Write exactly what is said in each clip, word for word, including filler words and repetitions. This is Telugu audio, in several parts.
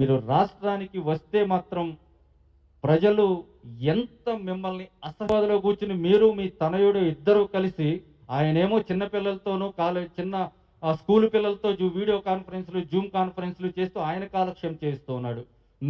మీరు రాష్ట్రానికి వస్తే మాత్రం ప్రజలు ఎంత మిమ్మల్ని అసహ్యపదలో కూర్చుని మీరు మీ తనయుడు ఇద్దరు కలిసి ఆయనేమో చిన్న పిల్లలతోనూ కాలేజ్ చిన్న స్కూల్ పిల్లలతో వీడియో కాన్ఫరెన్స్లు జూమ్ కాన్ఫరెన్స్లు చేస్తూ ఆయన కాలక్షేపం చేస్తూ ఉన్నాడు.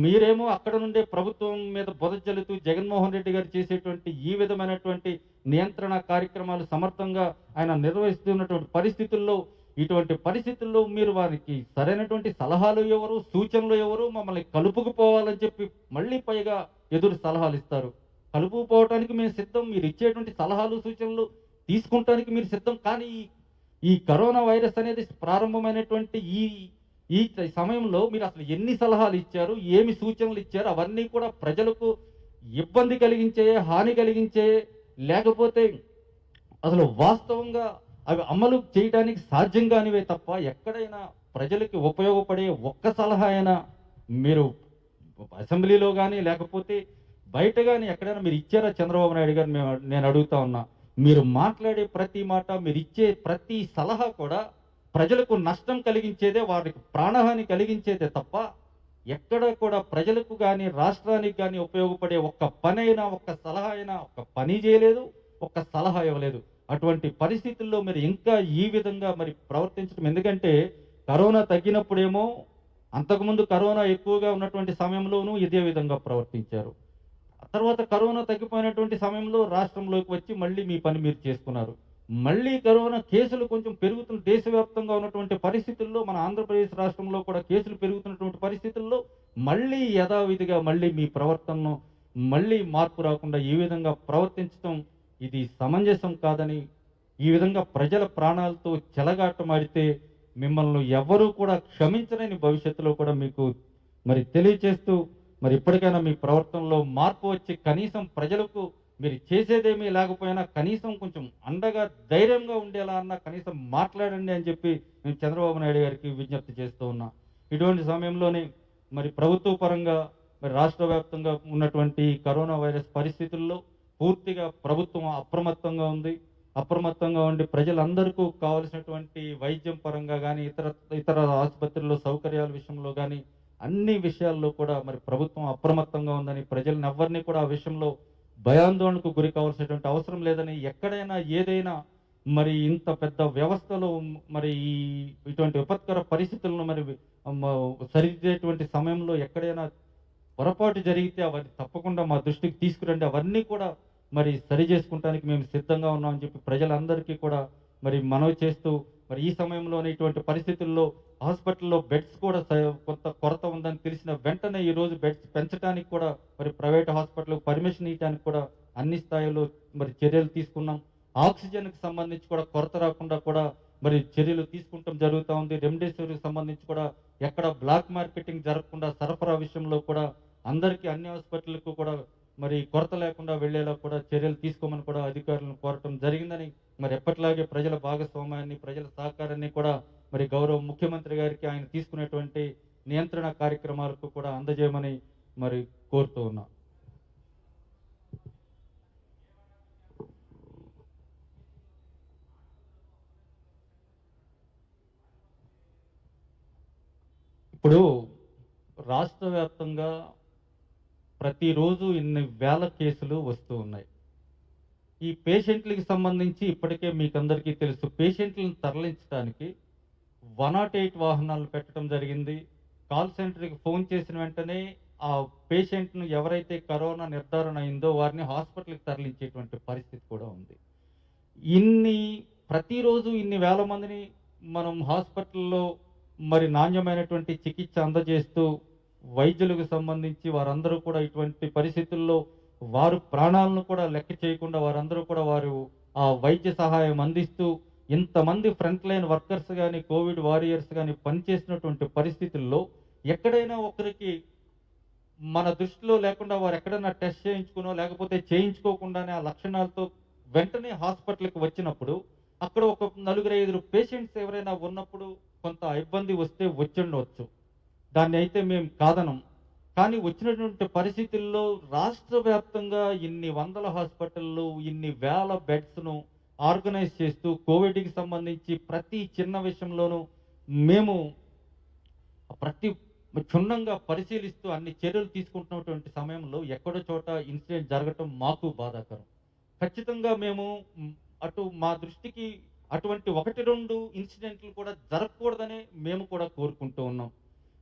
మీరేమో అక్కడ నుండే ప్రభుత్వం మీద బొద జల్లుతూ జగన్మోహన్ రెడ్డి గారు చేసేటువంటి ఈ విధమైనటువంటి నియంత్రణ కార్యక్రమాలు సమర్థంగా ఆయన నిర్వహిస్తున్నటువంటి పరిస్థితుల్లో ఇటువంటి పరిస్థితుల్లో మీరు వారికి సరైనటువంటి సలహాలు ఎవరు సూచనలు ఎవరు మమ్మల్ని కలుపుకుపోవాలని చెప్పి మళ్ళీ పైగా ఎదురు సలహాలు ఇస్తారు. కలుపుకుపోవడానికి మేము సిద్ధం, మీరు ఇచ్చేటువంటి సలహాలు సూచనలు తీసుకుంటానికి మీరు సిద్ధం, కానీ ఈ కరోనా వైరస్ అనేది ప్రారంభమైనటువంటి ఈ ఈ సమయంలో మీరు అసలు ఎన్ని సలహాలు ఇచ్చారు, ఏమి సూచనలు ఇచ్చారు, అవన్నీ కూడా ప్రజలకు ఇబ్బంది కలిగించే హాని కలిగించే లేకపోతే అసలు వాస్తవంగా అవి అమలు చేయడానికి సాధ్యం కానివే తప్ప ఎక్కడైనా ప్రజలకి ఉపయోగపడే ఒక్క సలహా అయినా మీరు అసెంబ్లీలో కానీ లేకపోతే బయట కానీ ఎక్కడైనా మీరు ఇచ్చారా చంద్రబాబు నాయుడు గారు? మేము నేను అడుగుతా ఉన్నా, మీరు మాట్లాడే ప్రతి మాట మీరు ఇచ్చే ప్రతి సలహా కూడా ప్రజలకు నష్టం కలిగించేదే, వారికి ప్రాణహాని కలిగించేదే తప్ప ఎక్కడ కూడా ప్రజలకు కానీ రాష్ట్రానికి కానీ ఉపయోగపడే ఒక్క పని అయినా ఒక్క సలహా అయినా ఒక్క పని చేయలేదు, ఒక్క సలహా ఇవ్వలేదు. అటువంటి పరిస్థితుల్లో మరి ఇంకా ఈ విధంగా మరి ప్రవర్తించడం ఎందుకంటే కరోనా తగ్గినప్పుడేమో అంతకుముందు కరోనా ఎక్కువగా ఉన్నటువంటి సమయంలోనూ ఇదే విధంగా ప్రవర్తించారు. తర్వాత కరోనా తగ్గిపోయినటువంటి సమయంలో రాష్ట్రంలోకి వచ్చి మళ్ళీ మీ పని మీరు చేసుకున్నారు. మళ్ళీ కరోనా కేసులు కొంచెం పెరుగుతున్న దేశవ్యాప్తంగా ఉన్నటువంటి పరిస్థితుల్లో మన ఆంధ్రప్రదేశ్ రాష్ట్రంలో కూడా కేసులు పెరుగుతున్నటువంటి పరిస్థితుల్లో మళ్ళీ యథావిధిగా మళ్ళీ మీ ప్రవర్తనను మళ్ళీ మార్పు రాకుండా ఈ విధంగా ప్రవర్తించడం ఇది సమంజసం కాదని ఈ విధంగా ప్రజల ప్రాణాలతో చెలగాటమాడితే మిమ్మల్ని ఎవరూ కూడా క్షమించలేని భవిష్యత్తులో కూడా మీకు మరి తెలియజేస్తూ మరి ఇప్పటికైనా మీ ప్రవర్తనలో మార్పు వచ్చి కనీసం ప్రజలకు మీరు చేసేదేమీ లేకపోయినా కనీసం కొంచెం అండగా ధైర్యంగా ఉండేలా అన్న కనీసం మాట్లాడండి అని చెప్పి నేను చంద్రబాబు నాయుడు గారికి విజ్ఞప్తి చేస్తూ ఉన్నా. ఇటువంటి సమయంలోనే మరి ప్రభుత్వ పరంగా మరి రాష్ట్ర వ్యాప్తంగా ఉన్నటువంటి కరోనా వైరస్ పరిస్థితుల్లో పూర్తిగా ప్రభుత్వం అప్రమత్తంగా ఉంది. అప్రమత్తంగా ఉండి ప్రజలందరికీ కావలసినటువంటి వైద్యం పరంగా కానీ ఇతర ఇతర ఆసుపత్రుల్లో సౌకర్యాల విషయంలో కానీ అన్ని విషయాల్లో కూడా మరి ప్రభుత్వం అప్రమత్తంగా ఉందని ప్రజలను ఎవరిని కూడా ఆ విషయంలో భయాందోళనకు గురి కావాల్సినటువంటి అవసరం లేదని ఎక్కడైనా ఏదైనా మరి ఇంత పెద్ద వ్యవస్థలో మరి ఈ ఇటువంటి విపత్కర పరిస్థితులను మరి సరిదిద్దేటువంటి సమయంలో ఎక్కడైనా పొరపాటు జరిగితే అవన్నీ తప్పకుండా మా దృష్టికి తీసుకురండి, అవన్నీ కూడా మరి సరి చేసుకుంటానికి మేము సిద్ధంగా ఉన్నామని చెప్పి ప్రజలందరికీ కూడా మరి మనవి చేస్తూ మరి ఈ సమయంలోనే ఇటువంటి పరిస్థితుల్లో హాస్పిటల్లో బెడ్స్ కూడా కొంత కొరత ఉందని తెలిసిన వెంటనే ఈరోజు బెడ్స్ పెంచడానికి కూడా మరి ప్రైవేట్ హాస్పిటల్కి పర్మిషన్ ఇవ్వడానికి కూడా అన్ని స్థాయిలో మరి చర్యలు తీసుకున్నాం. ఆక్సిజన్కి సంబంధించి కూడా కొరత రాకుండా కూడా మరి చర్యలు తీసుకుంటాం జరుగుతూ ఉంది. రెమ్డెసివిర్కి సంబంధించి కూడా ఎక్కడ బ్లాక్ మార్కెటింగ్ జరగకుండా సరఫరా విషయంలో కూడా అందరికీ అన్ని హాస్పిటల్కు కూడా మరి కొరత లేకుండా వెళ్లేలా కూడా చర్యలు తీసుకోమని కూడా అధికారులను కోరటం జరిగిందని మరి ఎప్పటిలాగే ప్రజల భాగస్వామ్యాన్ని ప్రజల సహకారాన్ని కూడా మరి గౌరవ ముఖ్యమంత్రి గారికి ఆయన తీసుకునేటువంటి నియంత్రణ కార్యక్రమాలకు కూడా అందజేయమని మరి కోరుతూ ఉన్నా. ఇప్పుడు రాష్ట్ర వ్యాప్తంగా ప్రతిరోజు ఇన్ని వేల కేసులు వస్తూ ఉన్నాయి. ఈ పేషెంట్లకు సంబంధించి ఇప్పటికే మీకందరికీ తెలుసు, పేషెంట్లను తరలించడానికి వన్ నాట్ ఎయిట్ వాహనాలు పెట్టడం జరిగింది. కాల్ సెంటర్కి ఫోన్ చేసిన వెంటనే ఆ పేషెంట్ను ఎవరైతే కరోనా నిర్ధారణ అయిందో వారిని హాస్పిటల్కి తరలించేటువంటి పరిస్థితి కూడా ఉంది. ఇన్ని ప్రతిరోజు ఇన్ని వేల మందిని మనం హాస్పిటల్లో మరి నాణ్యమైనటువంటి చికిత్స అందజేస్తూ వైద్యులకు సంబంధించి వారందరూ కూడా ఇటువంటి పరిస్థితుల్లో వారు ప్రాణాలను కూడా లెక్క చేయకుండా వారందరూ కూడా వారు ఆ వైద్య సహాయం అందిస్తూ ఇంతమంది ఫ్రంట్ లైన్ వర్కర్స్ కానీ కోవిడ్ వారియర్స్ కానీ పనిచేసినటువంటి పరిస్థితుల్లో ఎక్కడైనా ఒకరికి మన దృష్టిలో లేకుండా వారు ఎక్కడైనా టెస్ట్ చేయించుకునో లేకపోతే చేయించుకోకుండానే ఆ లక్షణాలతో వెంటనే హాస్పిటల్కి వచ్చినప్పుడు అక్కడ ఒక నలుగురు ఐదుగురు పేషెంట్స్ ఎవరైనా ఉన్నప్పుడు కొంత ఇబ్బంది వస్తే వచ్చిండవచ్చు, దాన్ని అయితే మేము కాదనం. కానీ వచ్చినటువంటి పరిస్థితుల్లో రాష్ట్ర వ్యాప్తంగా ఇన్ని వందల హాస్పిటళ్ళు ఇన్ని వేల బెడ్స్ను ఆర్గనైజ్ చేస్తూ కోవిడ్కి సంబంధించి ప్రతి చిన్న విషయంలోనూ మేము ప్రతి క్షుణ్ణంగా పరిశీలిస్తూ అన్ని చర్యలు తీసుకుంటున్నటువంటి సమయంలో ఎక్కడో చోట ఇన్సిడెంట్ జరగడం మాకు బాధాకరం. ఖచ్చితంగా మేము అటు మా దృష్టికి అటువంటి ఒకటి రెండు ఇన్సిడెంట్లు కూడా జరగకూడదనే మేము కూడా కోరుకుంటూ ఉన్నాం.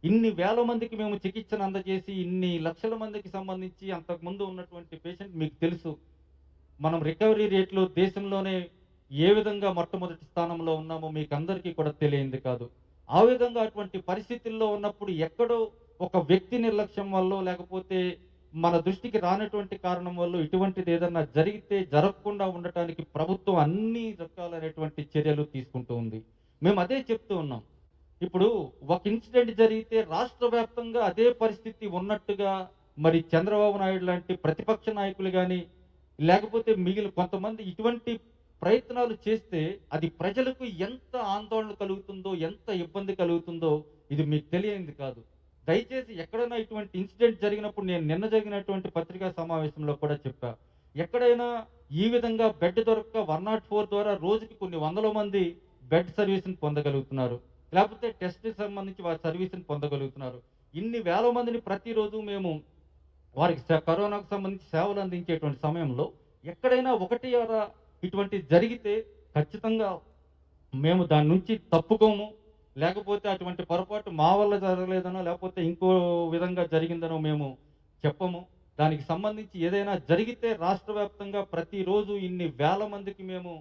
ఇన్ని వేల మందికి మేము చికిత్సను అందజేసి ఇన్ని లక్షల మందికి సంబంధించి అంతకుముందు ఉన్నటువంటి పేషెంట్ మీకు తెలుసు, మనం రికవరీ రేట్లో దేశంలోనే ఏ విధంగా మొట్టమొదటి స్థానంలో ఉన్నామో మీకు అందరికీ కూడా తెలియంది కాదు. ఆ విధంగా అటువంటి పరిస్థితుల్లో ఉన్నప్పుడు ఎక్కడో ఒక వ్యక్తి నిర్లక్ష్యం వల్ల లేకపోతే మన దృష్టికి రానటువంటి కారణం వల్ల ఇటువంటిది ఏదన్నా జరిగితే జరగకుండా ఉండటానికి ప్రభుత్వం అన్ని రకాలైనటువంటి చర్యలు తీసుకుంటూ ఉంది. మేము అదే చెప్తూ ఉన్నాం. ఇప్పుడు ఒక ఇన్సిడెంట్ జరిగితే రాష్ట్ర వ్యాప్తంగా అదే పరిస్థితి ఉన్నట్టుగా మరి చంద్రబాబు నాయుడు లాంటి ప్రతిపక్ష నాయకులు కానీ లేకపోతే మిగిలిన కొంతమంది ఇటువంటి ప్రయత్నాలు చేస్తే అది ప్రజలకు ఎంత ఆందోళన కలుగుతుందో ఎంత ఇబ్బంది కలుగుతుందో ఇది మీకు తెలియనిది కాదు. దయచేసి ఎక్కడైనా ఇటువంటి ఇన్సిడెంట్ జరిగినప్పుడు నేను నిన్న జరిగినటువంటి పత్రికా సమావేశంలో కూడా చెప్పా, ఎక్కడైనా ఈ విధంగా బెడ్ దొరక్క వన్ నాట్ ఫోర్ ద్వారా రోజుకి కొన్ని వందల మంది బెడ్ సర్వీస్ని పొందగలుగుతున్నారు, లేకపోతే టెస్ట్ సంబంధించి వారి సర్వీస్ని పొందగలుగుతున్నారు. ఇన్ని వేల మందిని ప్రతిరోజు మేము వారికి కరోనాకు సంబంధించి సేవలు అందించేటువంటి సమయంలో ఎక్కడైనా ఒకటి ద్వారా ఇటువంటి జరిగితే ఖచ్చితంగా మేము దాని నుంచి తప్పుకోము, లేకపోతే అటువంటి పొరపాటు మా వల్ల జరగలేదనో లేకపోతే ఇంకో విధంగా జరిగిందనో మేము చెప్పము. దానికి సంబంధించి ఏదైనా జరిగితే రాష్ట్ర వ్యాప్తంగా ప్రతిరోజు ఇన్ని వేల మందికి మేము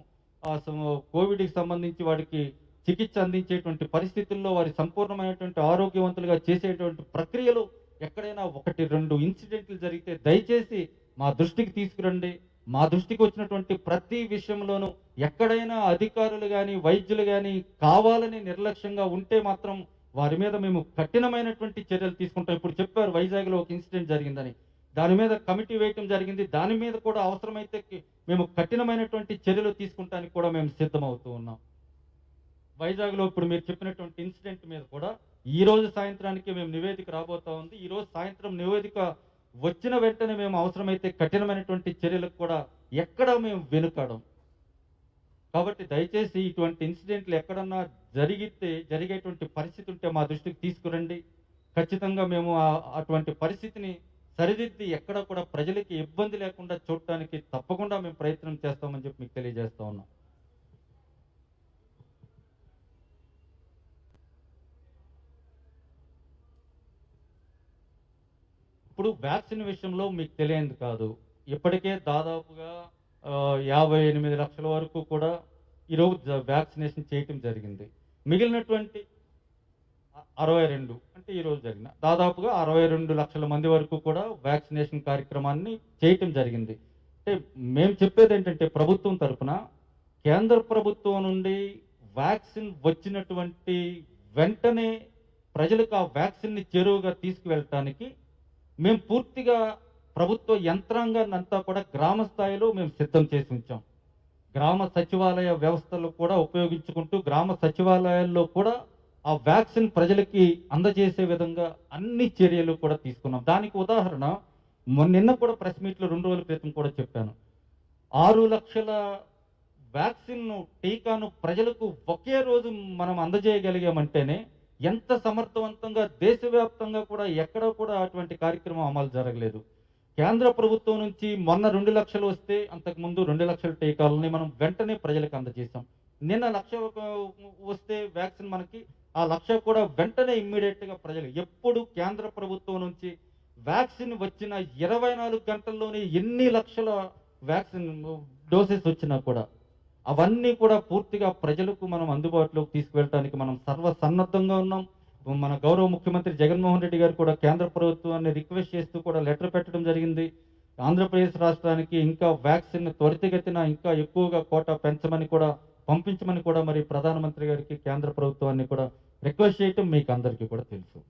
కోవిడ్కి సంబంధించి వాడికి చికిత్స అందించేటువంటి పరిస్థితుల్లో వారి సంపూర్ణమైనటువంటి ఆరోగ్యవంతులుగా చేసేటువంటి ప్రక్రియలో ఎక్కడైనా ఒకటి రెండు ఇన్సిడెంట్లు జరిగితే దయచేసి మా దృష్టికి తీసుకురండి. మా దృష్టికి వచ్చినటువంటి ప్రతి విషయంలోనూ ఎక్కడైనా అధికారులు కానీ వైద్యులు కానీ కావాలని నిర్లక్ష్యంగా ఉంటే మాత్రం వారి మీద మేము కఠినమైనటువంటి చర్యలు తీసుకుంటాం. ఇప్పుడు చెప్పారు వైజాగ్లో ఒక ఇన్సిడెంట్ జరిగిందని, దాని మీద కమిటీ వేయటం జరిగింది. దాని మీద కూడా అవసరమైతే మేము కఠినమైనటువంటి చర్యలు తీసుకుంటానికి కూడా మేము సిద్ధమవుతూ ఉన్నాం. వైజాగ్లో ఇప్పుడు మీరు చెప్పినటువంటి ఇన్సిడెంట్ మీద కూడా ఈ రోజు సాయంత్రానికి మేము నివేదిక రాబోతా ఉంది. ఈ రోజు సాయంత్రం నివేదిక వచ్చిన వెంటనే మేము అవసరమైతే కఠినమైనటువంటి చర్యలకు కూడా ఎక్కడ మేము వెనుకాడం. కాబట్టి దయచేసి ఇటువంటి ఇన్సిడెంట్లు ఎక్కడన్నా జరిగితే జరిగేటువంటి పరిస్థితి ఉంటే మా దృష్టికి తీసుకురండి. ఖచ్చితంగా మేము అటువంటి పరిస్థితిని సరిదిద్ది ఎక్కడ కూడా ప్రజలకి ఇబ్బంది లేకుండా చూడటానికి తప్పకుండా మేము ప్రయత్నం చేస్తామని చెప్పి మీకు తెలియజేస్తా ఉన్నాం. ఇప్పుడు వ్యాక్సిన్ విషయంలో మీకు తెలియదు కాదు, ఇప్పటికే దాదాపుగా యాభై ఎనిమిది లక్షల వరకు కూడా ఈరోజు వ్యాక్సినేషన్ చేయటం జరిగింది. మిగిలినటువంటి అరవై రెండు అంటే ఈరోజు జరిగిన దాదాపుగా అరవై రెండు లక్షల మంది వరకు కూడా వ్యాక్సినేషన్ కార్యక్రమాన్ని చేయటం జరిగింది. అంటే మేము చెప్పేది ఏంటంటే ప్రభుత్వం తరఫున కేంద్ర ప్రభుత్వం నుండి వ్యాక్సిన్ వచ్చినటువంటి వెంటనే ప్రజలకు ఆ వ్యాక్సిన్ని చేరువగా తీసుకువెళ్ళటానికి మేము పూర్తిగా ప్రభుత్వ యంత్రాంగాన్ని అంతా కూడా గ్రామ స్థాయిలో మేము సిద్ధం చేసి ఉంచాం. గ్రామ సచివాలయ వ్యవస్థలు కూడా ఉపయోగించుకుంటూ గ్రామ సచివాలయాల్లో కూడా ఆ వ్యాక్సిన్ ప్రజలకి అందజేసే విధంగా అన్ని చర్యలు కూడా తీసుకున్నాం. దానికి ఉదాహరణ నిన్న కూడా ప్రెస్ మీట్లో రెండు రోజుల క్రితం కూడా చెప్పాను, ఆరు లక్షల వ్యాక్సిన్ టీకాను ప్రజలకు ఒకే రోజు మనం అందజేయగలిగామంటేనే ఎంత సమర్థవంతంగా దేశవ్యాప్తంగా కూడా ఎక్కడ కూడా అటువంటి కార్యక్రమం అమలు జరగలేదు. కేంద్ర ప్రభుత్వం నుంచి మొన్న రెండు లక్షలు వస్తే అంతకుముందు రెండు లక్షల టీకాలని మనం వెంటనే ప్రజలకు అందజేసాం. నిన్న లక్ష వస్తే వ్యాక్సిన్ మనకి ఆ లక్ష కూడా వెంటనే ఇమ్మీడియట్గా ప్రజలు ఎప్పుడు కేంద్ర ప్రభుత్వం నుంచి వ్యాక్సిన్ వచ్చిన ఇరవై నాలుగు గంటల్లోనే ఎన్ని లక్షల వ్యాక్సిన్ డోసెస్ వచ్చినా కూడా అవన్నీ కూడా పూర్తిగా ప్రజలకు మనం అందుబాటులోకి తీసుకువెళ్ళడానికి మనం సర్వసన్నద్ధంగా ఉన్నాం. మన గౌరవ ముఖ్యమంత్రి జగన్మోహన్ రెడ్డి గారు కూడా కేంద్ర ప్రభుత్వాన్ని రిక్వెస్ట్ చేస్తూ కూడా లెటర్ పెట్టడం జరిగింది. ఆంధ్రప్రదేశ్ రాష్ట్రానికి ఇంకా వ్యాక్సిన్ త్వరితగతిన ఇంకా ఎక్కువగా కోటా పెంచమని కూడా పంపించమని కూడా మరి ప్రధానమంత్రి గారికి కేంద్ర ప్రభుత్వాన్ని కూడా రిక్వెస్ట్ చేయటం మీకు అందరికీ కూడా తెలుసు.